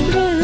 ömrüm.